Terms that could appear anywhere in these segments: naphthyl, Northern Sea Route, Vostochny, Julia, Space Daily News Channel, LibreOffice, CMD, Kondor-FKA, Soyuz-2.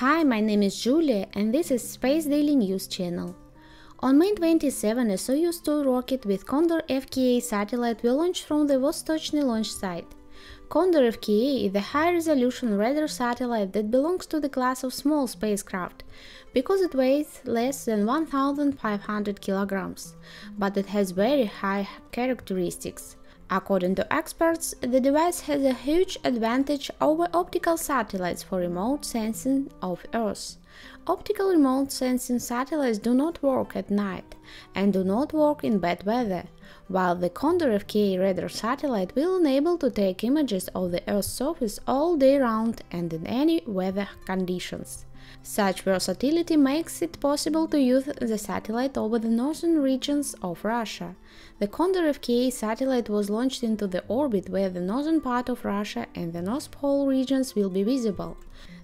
Hi, my name is Julia and this is Space Daily News Channel. On May 27, a Soyuz 2 rocket with Kondor-FKA satellite will launch from the Vostochny launch site. Kondor-FKA is a high-resolution radar satellite that belongs to the class of small spacecraft, because it weighs less than 1,500 kilograms, but it has very high characteristics. According to experts, the device has a huge advantage over optical satellites for remote sensing of Earth. Optical remote sensing satellites do not work at night and do not work in bad weather, while the Kondor-FKA radar satellite will enable to take images of the Earth's surface all day round and in any weather conditions. Such versatility makes it possible to use the satellite over the northern regions of Russia. The Kondor-FKA satellite was launched into the orbit where the northern part of Russia and the North Pole regions will be visible.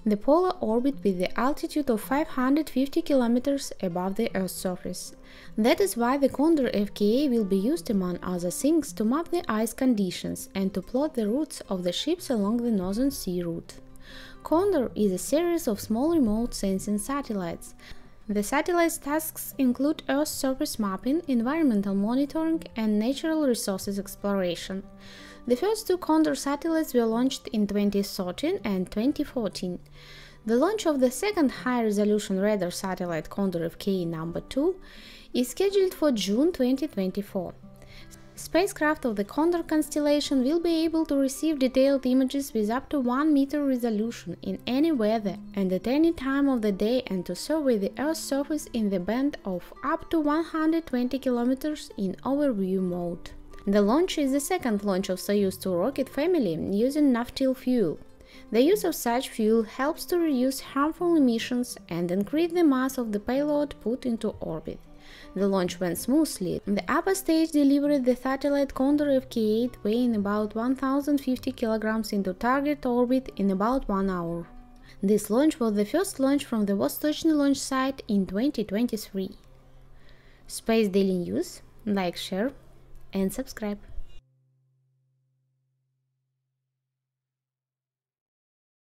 The polar orbit with the altitude of 550 kilometers above the Earth's surface. That is why the Kondor-FKA will be used among other things to map the ice conditions and to plot the routes of the ships along the Northern Sea Route. Kondor is a series of small remote sensing satellites. The satellite's tasks include Earth surface mapping, environmental monitoring and natural resources exploration. The first two Kondor satellites were launched in 2013 and 2014. The launch of the second high-resolution radar satellite Kondor-FKA number 2 is scheduled for June 2024. Spacecraft of the Kondor constellation will be able to receive detailed images with up to 1 meter resolution in any weather and at any time of the day, and to survey the Earth's surface in the band of up to 120 kilometers in overview mode. The launch is the second launch of Soyuz 2 rocket family using naphthyl fuel. The use of such fuel helps to reduce harmful emissions and increase the mass of the payload put into orbit. The launch went smoothly. The upper stage delivered the satellite Kondor-FKA weighing about 1,050 kilograms into target orbit in about 1 hour. This launch was the first launch from the Vostochny launch site in 2023. Space Daily News. Like, share and subscribe.